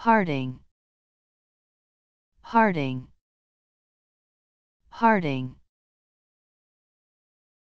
Harding. Harding. Harding.